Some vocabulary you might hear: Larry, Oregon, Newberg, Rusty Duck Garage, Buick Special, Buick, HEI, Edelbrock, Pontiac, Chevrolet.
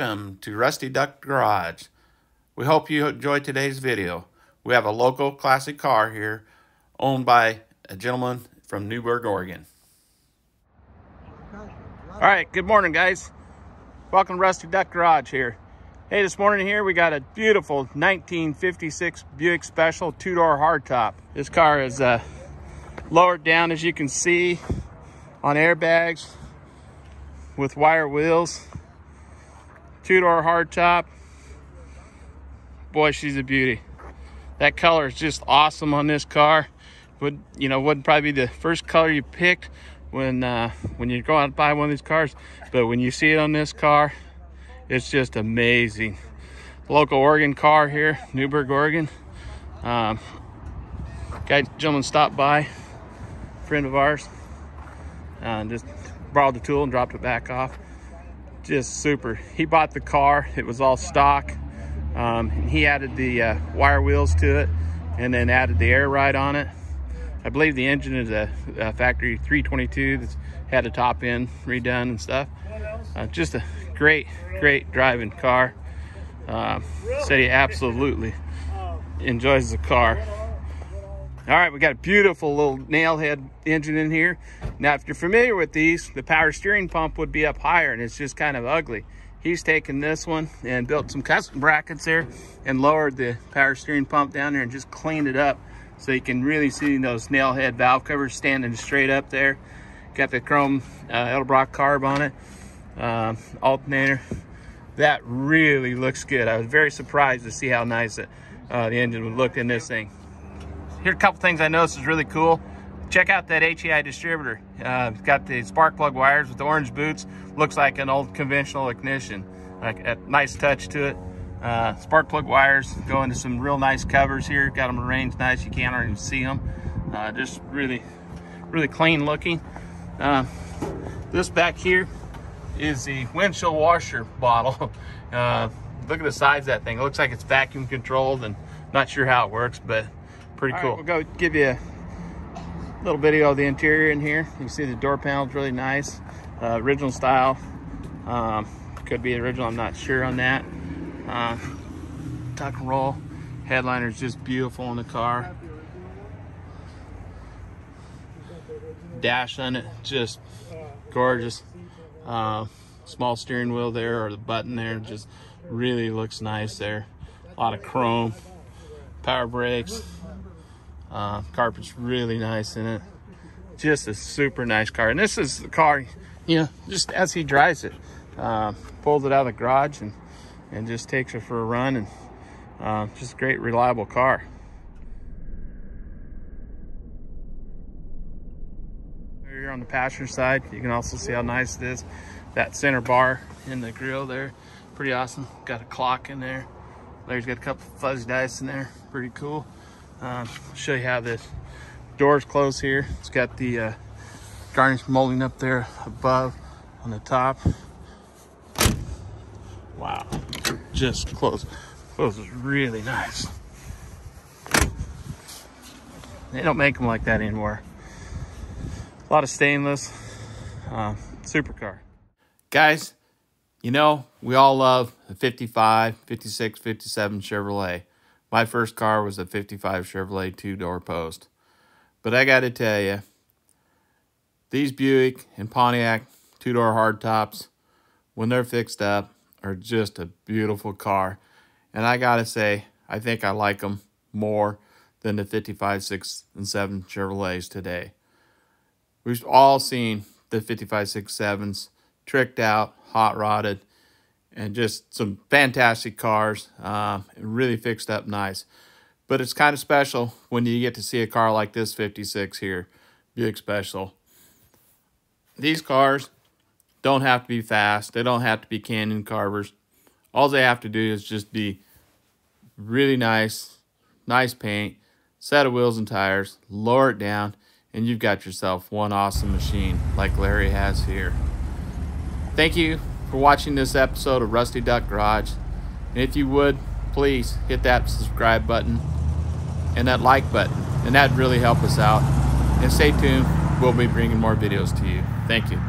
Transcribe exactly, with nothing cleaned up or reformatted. welcome to Rusty Duck Garage. We hope you enjoyed today's video. We have a local classic car here owned by a gentleman from Newberg, Oregon. All right, good morning, guys. Welcome to Rusty Duck Garage here. Hey, this morning here we got a beautiful nineteen fifty-six Buick Special two-door hardtop. This car is uh, lowered down, as you can see, on airbags with wire wheels. Two-door hardtop. Boy, she's a beauty. That color is just awesome on this car. Would you know? Would probably be the first color you picked when uh, when you go out and buy one of these cars. But when you see it on this car, it's just amazing. Local Oregon car here, Newberg, Oregon. Um, guy, gentleman stopped by, friend of ours, uh, and just borrowed the tool and dropped it back off. Just super. He bought the car. It was all stock. Um, and he added the uh, wire wheels to it, and then added the air ride on it. I believe the engine is a, a factory three twenty-two that's had a top end redone and stuff. Uh, just a great, great driving car. Uh, said he absolutely enjoys the car. All right, we got a beautiful little nailhead engine in here. Now, if you're familiar with these, the power steering pump would be up higher, and it's just kind of ugly. He's taken this one and built some custom brackets there and lowered the power steering pump down there and just cleaned it up so you can really see those nailhead valve covers standing straight up there. Got the chrome uh, Edelbrock carb on it, uh, alternator. That really looks good. I was very surprised to see how nice it, uh, the engine would look in this thing. Here's a couple things I noticed is really cool. Check out that H E I distributor. Uh, it's got the spark plug wires with the orange boots. Looks like an old conventional ignition. Like a nice touch to it. Uh, spark plug wires go into some real nice covers here. Got them arranged nice. You can't even see them. Uh, just really, really clean looking. Uh, this back here is the windshield washer bottle. Uh, look at the size of that thing. It looks like it's vacuum controlled, and not sure how it works, but pretty cool. All right, we'll go give you a little video of the interior in here. You can see the door panel's really nice, uh, original style. Um, could be original, I'm not sure on that. Uh, tuck and roll headliner's just beautiful on the car. Dash on it, just gorgeous. Uh, small steering wheel there, or the button there, just really looks nice there. A lot of chrome, power brakes. Uh, carpet's really nice in it. Just a super nice car. And this is the car, you know, just as he drives it. Uh, pulls it out of the garage and, and just takes it for a run. And uh, just a great, reliable car. Here on the passenger side, you can also see how nice it is. That center bar in the grill there, pretty awesome. Got a clock in there. Larry's got a couple of fuzzy dice in there. Pretty cool. Uh, show you how this door's closed here. It's got the uh, garnish molding up there above on the top. Wow, just close. Close is really nice. They don't make them like that anymore. A lot of stainless, uh, supercar. Guys, you know, we all love the fifty-five, fifty-six, fifty-seven Chevrolet. My first car was a fifty-five Chevrolet two-door post. But I got to tell you, these Buick and Pontiac two-door hardtops, when they're fixed up, are just a beautiful car. And I got to say, I think I like them more than the fifty-five, six, and seven Chevrolets today. We've all seen the fifty-five, six, sevens tricked out, hot-rodded, and just some fantastic cars, uh, really fixed up nice. But it's kind of special when you get to see a car like this fifty-six here, Buick Special. These cars don't have to be fast. They don't have to be canyon carvers. All they have to do is just be really nice, nice paint, set of wheels and tires, lower it down, and you've got yourself one awesome machine like Larry has here. Thank you for watching this episode of Rusty Duck Garage, and if you would, please hit that subscribe button and that like button, and that really help us out. And stay tuned, we'll be bringing more videos to you. Thank you.